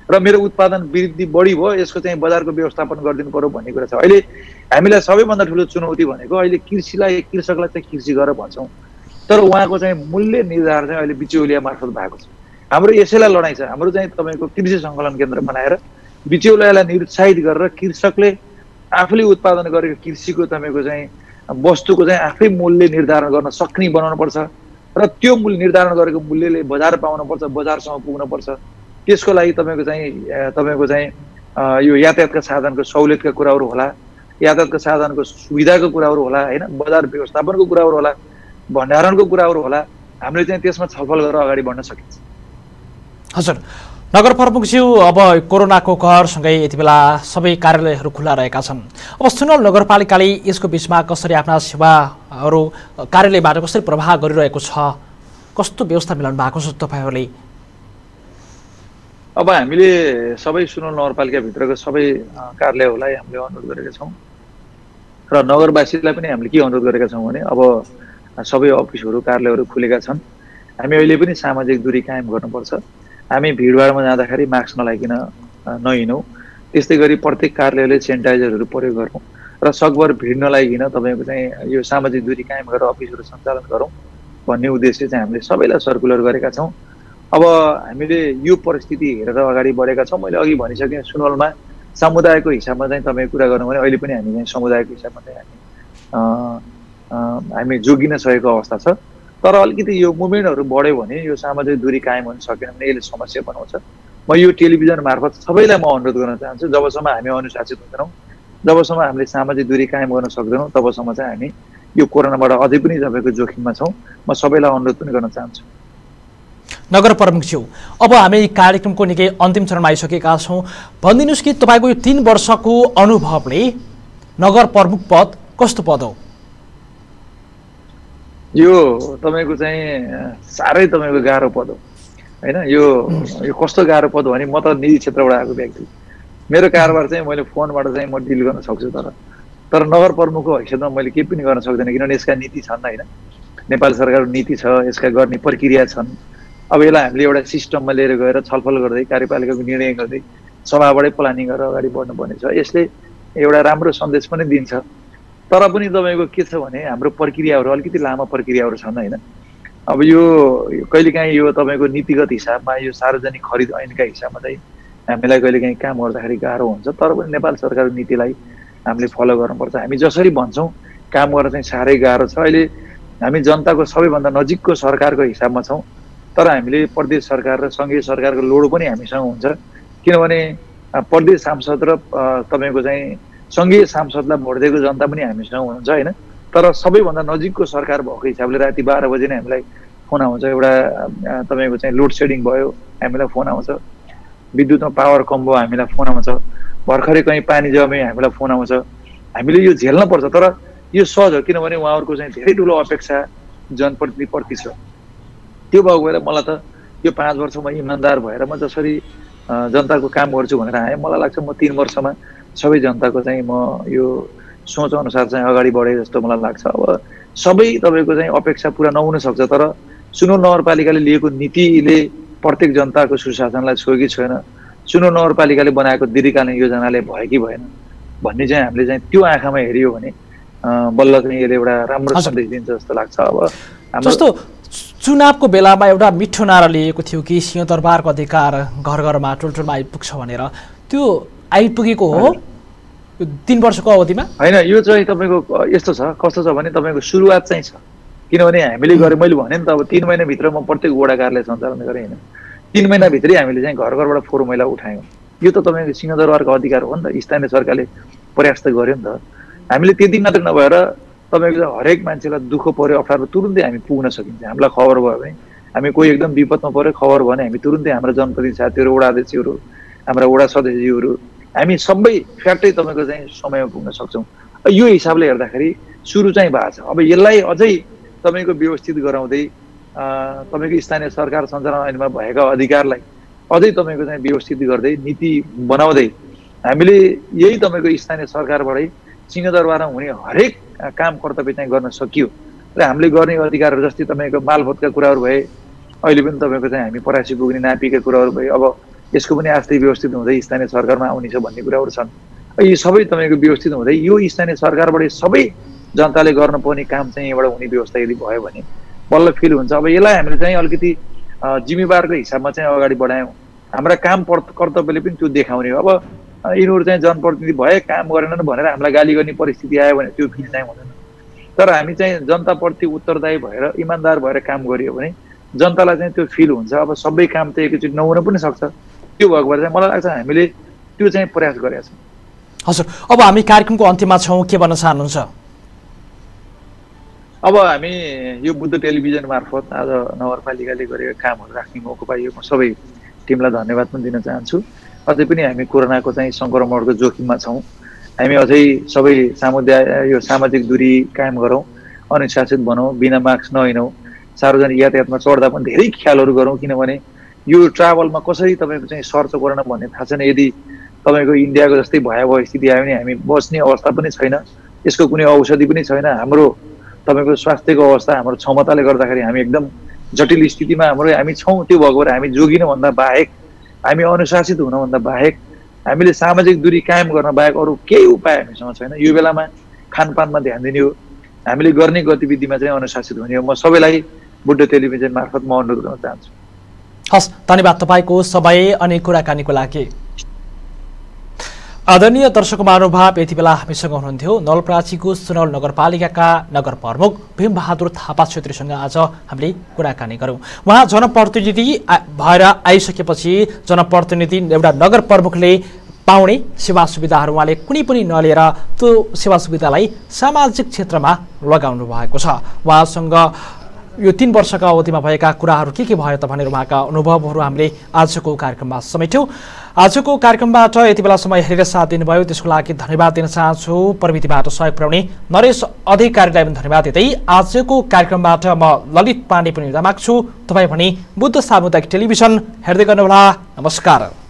र मेरो उत्पादन वृद्धि बढी भयो, यसको चाहिँ बजारको व्यवस्थापन गरिदिनु पर्यो भन्ने कुरा छ। अहिले हामीलाई सबैभन्दा ठुलो चुनौती भनेको अहिले कृषकलाई चाहिँ कृषि गरेर भन्छौँ, तर उहाँको चाहिँ मूल्य निर्धारण चाहिँ अहिले बिचौलिया मार्फत भएको छ। हाम्रो यसैलाई लडाइँ छ। हाम्रो चाहिँ तपाईँको कृषि सङ्कलन केन्द्र बनाएर बिचौलियालाई निरुत्साहित गरेर कृषकले आफूले उत्पादन गरेको कृषिको तपाईँको चाहिँ वस्तुको चाहिँ आफै मूल्य निर्धारण गर्न सक्ने बनाउनुपर्छ र त्यो मूल्य निर्धारण गरेको मूल्यले बजार पाउनुपर्छ, बजारसम्म पुग्नुपर्छ। त्यसको लागि तपाईँको चाहिँ यो यातायातका साधनको सहुलियतका कुराहरू होला, यातायातका साधनको सुविधाको कुराहरू होला होइन, बजार व्यवस्थापनको कुराहरू होला, भण्डारणको कुराहरू होला। हामीले चाहिँ त्यसमा छलफल गरेर अगाडि बढ्न सकिन्छ। हजुर नगर प्रमुखज्यू, अब कोरोनाको कहरसँगै यति बेला सबै कार्यालयहरू खुल्ला रहेका छन्। अब सुनवल नगरपालिकाले यसको बीचमा कसरी आफ्ना सेवाहरू कार्यालयबाट कसरी प्रवाह गरिरहेको छ, कस्तो व्यवस्था मिलाउनु भएको छ तपाईँहरूले? अब हामीले सबै सुनौल नगरपालिका भित्रको सबै कार्यालयहरूलाई हामीले अनुरोध गरेका छौं र नगरवासीलाई पनि हामीले के अनुरोध गरेका छौं भने अब सबै अफिसहरू कार्यालयहरू खुलेका छन्। हामी अहिले पनि सामाजिक दूरी कायम गर्नुपर्छ। हामी भिडभाडमा जाँदाखेरि मास्क नलाइकन नहिँडौं। त्यस्तै गरी प्रत्येक कार्यालयले सेनिटाइजरहरू प्रयोग गरौं र सकभर भिड नलाइकन तपाईको चाहिँ यो सामाजिक दूरी कायम गरेर अफिसहरू सञ्चालन गरौं भन्ने उद्देश्य चाहिँ हामीले सबैलाई सर्कुलर गरेका छौं। अब हामीले यो परिस्थिति हेरेर अगाडि बढेका छौं। मैले अघि भनिसकेँ सुनवलमा समुदायको हिसाबमा चाहिँ तपाईले कुरा गर्नु भने अहिले पनि हामी चाहिँ समुदायको हिसाबमा चाहिँ हामी जोगिन सकेको अवस्था छ। तर अलिकति यो मुभमेन्टहरु बढ्यो भने यो सामाजिक दूरी कायम हुन सकेन भने यसले समस्या बनाउँछ। म यो टेलिभिजन मार्फत सबैलाई म अनुरोध गर्न चाहन्छु जबसम्म हामी अनुशासित हुँदैनौं, जबसम्म हामीले सामाजिक दूरी कायम गर्न सक्दैनौं तबसम्म चाहिँ हामी यो कोरोनाबाट अझै पनि तपाईको जोखिममा छौं। म सबैलाई अनुरोध पनि गर्न चाहन्छु। नगर प्रमुखज्यू, अब हामी कार्यक्रमको निकै अन्तिम चरणमा आइसकेका छौं। भन्दिनुस् कि तपाईको यो 3 वर्षको अनुभवले नगर प्रमुख पद कस्तो पद हो? यो तपाईको चाहिँ सारै तपाईको गाह्रो पद हो हैन। यो कस्तो गाह्रो पद भने म त निजी क्षेत्रबाट आएको व्यक्ति, मेरो कारोबार चाहिँ मैले फोनबाट चाहिँ म डिल गर्न सक्छु तर नगर प्रमुखको हैसियतमा मैले के पनि गर्न सक्दैन किनभने यसका नीति छन् हैन। नेपाल सरकारको नीति छ, यसका गर्ने प्रक्रिया छन्। अब यसलाई हामीले एउटा सिस्टममा लिएर गएर छलफल गर्दै कार्यपालिकाको निर्णय गर्दै सभाबाटै प्लानिङ गरेर अगाडि बढ्नुपर्ने छ। यसले एउटा राम्रो सन्देश पनि दिन्छ। तर पनि तपाईको के छ भने हाम्रो प्रक्रियाहरू अलिकति लामो प्रक्रियाहरू छन् हैन। अब यो कहिलेकाहीँ यो तपाईको नीतिगत हिसाबमा यो सार्वजनिक खरिद ऐनका हिसाबमा चाहिँ हामीलाई कहिलेकाहीँ काम गर्दाखेरि गाह्रो हुन्छ। तर पनि नेपाल सरकारको नीतिलाई हामीले फलो गर्नुपर्छ। हामी जसरी भन्छौँ काम गर्न चाहिँ साह्रै गाह्रो छ। अहिले हामी जनताको सबैभन्दा नजिकको सरकारको हिसाबमा छौँ तर हामीले प्रदेश सरकार र संघीय सरकारको लोड पनि हामीसँग हुन्छ किनभने प्रदेश सांसद र तपाईको चाहिँ संघीय सांसदलाई भोट दिएको जनता पनि हामीसँग हुनुहुन्छ हैन। तर सबैभन्दा नजिकको सरकार भएको हिसाबले राति 12 बजे नै हामीलाई फोन आउँछ। एउटा तपाईको चाहिँ लोड सेडिङ भयो हामीलाई फोन आउँछ, विद्युतमा पावर कम भयो हामीलाई फोन आउँछ, भर्खरै कहीँ पानी जम्यो हामीलाई फोन आउँछ। हामीले यो झेल्न पर्छ तर यो सहज हो किनभने उहाँहरूको चाहिँ धेरै ठुलो अपेक्षा जनप्रतिनिधिप्रति छ। त्यो भएको भएर मलाई त यो 5 वर्षमा इमान्दार भएर म जसरी जनताको काम गर्छु भनेर आएँ। मलाई लाग्छ म 3 वर्षमा सबै जनताको चाहिँ म यो सोच अनुसार चाहिँ अगाडि बढे जस्तो मलाई लाग्छ। अब सबै तपाईको चाहिँ अपेक्षा पूरा नहुन सक्छ तर सुनौल नगरपालिकाले लिएको नीतिले प्रत्येक जनताको सुशासनलाई छोयो कि छैन, सुनौल नगरपालिकाले बनाएको दीर्घकालीन योजनाले भयो कि भएन भन्ने चाहिँ हामीले चाहिँ त्यो आँखामा हेरियो भने बल्ल चाहिँ यसले एउटा राम्रो सन्देश दिन्छ जस्तो लाग्छ। अब जस्तो चुनावको बेलामा एउटा मिठो नारा लिएको थियो कि सिंहदरबारको अधिकार घर घरमा टोलटोलमा आइपुग्छ भनेर, त्यो आइपुगेको हो यो 3 वर्षको अवधिमा हैन। यो चाहिँ तपाईको यस्तो छ कस्तो छ भने तपाईको सुरुवात चाहिँ छ किनभने हामीले गरे मैले भने नि त अब 3 महिनाभित्र म प्रत्येक वडा कार्यालय सञ्चालन गरे हैन। 3 महिनाभित्रै हामीले चाहिँ घर घरबाट फोहोर मैला उठायौं। यो त तपाईको सिंहदरबारको अधिकार हो नि त, स्थानीय सरकारले प्रयास त गर्यो नि त। हामीले त्यति मात्र नभएर तपाईको हरेक मान्छेलाई दुःख पर्यो अप्ठ्यारो तुरुन्तै हामी पुग्न सकिन्छ। हामीलाई खबर भयो भने हामी कोही एकदम विपदमा पर्यो खबर भयो भने हामी तुरुन्तै हाम्रो जनप्रतिनिधि साथीहरू वडा अध्यक्षहरू हाम्रा वडा सदस्यज्यूहरू हामी सबै फ्याक्टै तपाईको चाहिँ समयमा पुग्न सक्छौँ। यो हिसाबले हेर्दाखेरि सुरु चाहिँ भएको छ। अब यसलाई अझै तपाईँको व्यवस्थित गराउँदै तपाईँको स्थानीय सरकार सञ्चालन ऐनमा भएका अधिकारलाई अझै तपाईँको चाहिँ व्यवस्थित गर्दै नीति बनाउँदै हामीले यही तपाईँको स्थानीय सरकारबाटै सिंहदरबारमा हुने हरेक काम कर्तव्य चाहिँ गर्न सकियो र हामीले गर्ने अधिकारहरू जस्तै तपाईको मालभोतका कुराहरू भए अहिले पनि तपाईको चाहिँ हामी परासी पुग्ने नापीका कुराहरू भए अब यसको पनि आस्ते व्यवस्थित हुँदै स्थानीय सरकारमा आउनेछ भन्ने कुराहरू छन्। यी सबै तपाईँको व्यवस्थित हुँदै यो स्थानीय सरकारबाट सबै जनताले गर्नुपर्ने काम चाहिँ यहाँबाट हुने व्यवस्था यदि भयो भने बल्ल फिल हुन्छ। अब यसलाई हामीले चाहिँ अलिकति जिम्मेवारको हिसाबमा चाहिँ अगाडि बढायौँ। हाम्रा काम कर्तव्यले पनि त्यो देखाउने हो। अब यिनीहरू चाहिँ जनप्रतिनिधि भए काम गरेनन् भनेर हामीलाई गाली गर्ने परिस्थिति आयो भने त्यो फिल चाहिँ हुँदैन। तर हामी चाहिँ जनताप्रति उत्तरदायी भएर इमान्दार भएर काम गरियो भने जनतालाई चाहिँ त्यो फिल हुन्छ। अब सबै काम त एकैचोटि नहुन पनि सक्छ। त्यो भएको भएर चाहिँ मलाई लाग्छ हामीले त्यो चाहिँ प्रयास गरेका छौँ। हजुर, अब हामी कार्यक्रमको अन्त्यमा छौँ, के भन्न चाहनुहुन्छ? अब हामी यो बुद्ध टेलिभिजन मार्फत आज नगरपालिकाले गरेको कामहरू राख्ने मौका पाइयो। म सबै टिमलाई धन्यवाद पनि दिन चाहन्छु। अझै पनि हामी कोरोनाको चाहिँ संक्रमणको जोखिममा छौँ। हामी अझै सबै यो सामाजिक दूरी कायम गरौँ, अनुशासित बनाऊ, बिना मास्क नहिँडौँ, सार्वजनिक यातायातमा चढ्दा पनि धेरै ख्यालहरू गरौँ किनभने यो ट्राभलमा कसरी तपाईको चाहिँ सर्च गर्न भन्ने थाहा छैन। यदि तपाईको इन्डियाको जस्तै भयावह स्थिति आयो भने हामी बस्ने अवस्था पनि छैन, यसको कुनै औषधि पनि छैन। हाम्रो तपाईको स्वास्थ्यको अवस्था हाम्रो क्षमताले गर्दाखेरि हामी एकदम जटिल स्थितिमा हामी छौं। त्यो भएको भएर हामी जोगिनु भन्दा बाहेक, हामी अनुशासित हुन भन्दा बाहेक, हामीले सामाजिक दूरी कायम गर्न बाहेक अरु केही उपाय हामीसँग छैन। यो बेलामा खानपानमा ध्यान दिने हो, हामीले गर्ने गतिविधिमा चाहिँ अनुशासित हुने हो। म सबैलाई बुद्ध टेलिभिजन मार्फत म अनुरोध गर्न चाहन्छु। हस्, धन्यवाद तपाईको समय अनि कुराकानीको लागि। आदरणीय दर्शक महानुभाव, यति बेला हामीसँग हुनुहुन्थ्यो नवलपरासीको सुनवल नगरपालिकाका नगर प्रमुख भीम बहादुर थापा क्षेत्रीसँग आज हामीले कुराकानी गरौँ। उहाँ जनप्रतिनिधि भएर आइसकेपछि जनप्रतिनिधि एउटा नगर प्रमुखले पाउने सेवा सुविधाहरू उहाँले कुनै पनि नलिएर त्यो सेवा सुविधालाई सामाजिक क्षेत्रमा लगाउनु भएको छ। उहाँसँग यो 3 वर्षका अवधिमा भएका कुराहरू के भयो त भनेर उहाँका अनुभवहरू हामीले आजको कार्यक्रममा समेट्यौँ। आजको कार्यक्रमबाट यति बेला समय हेरेर साथ दिनुभयो त्यसको लागि धन्यवाद दिन चाहन्छु। प्रविधिबाट सहयोग पुर्याउने नरेश अधिकारीलाई पनि धन्यवाद दिँदै आजको कार्यक्रमबाट म ललित पाण्डे पनि विदा माग्छु। तपाईँ पनि बुद्ध सामुदायिक टेलिभिजन हेर्दै गर्नुहोला। नमस्कार।